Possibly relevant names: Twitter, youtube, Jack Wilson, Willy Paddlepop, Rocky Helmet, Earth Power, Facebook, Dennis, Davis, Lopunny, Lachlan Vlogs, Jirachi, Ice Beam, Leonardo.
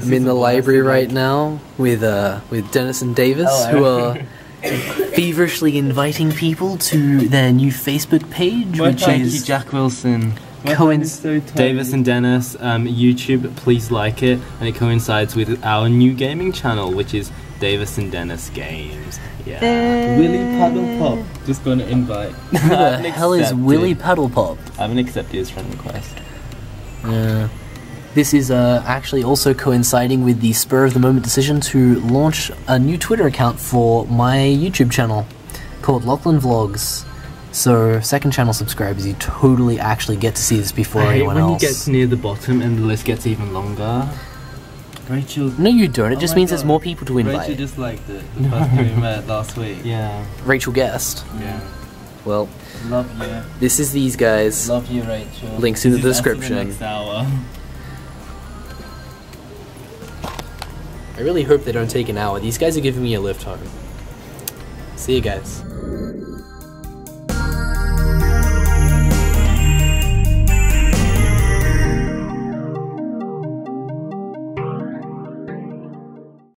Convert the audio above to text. I'm in the library right now with Dennis and Davis, who are feverishly inviting people to their new Facebook page, which is Jack Wilson. Davis and Dennis YouTube, please like it, and it coincides with our new gaming channel, which is Davis and Dennis Games. Yeah. Willy Paddlepop just got an invite. Who the hell is Willy Paddlepop? I haven't accepted his friend request. Yeah. This is actually also coinciding with the spur of the moment decision to launch a new Twitter account for my YouTube channel called Lachlan Vlogs. So, second channel subscribers, you totally actually get to see this before anyone else. When you get near the bottom and the list gets even longer. Rachel... No, you don't. It just means there's more people to invite. Rachel just liked it. The first time we met last week. Yeah. Rachel guessed. Yeah. Well... Love you. This is these guys. Love you, Rachel. Links in the description. The next hour. I really hope they don't take an hour. These guys are giving me a lift home. See you guys.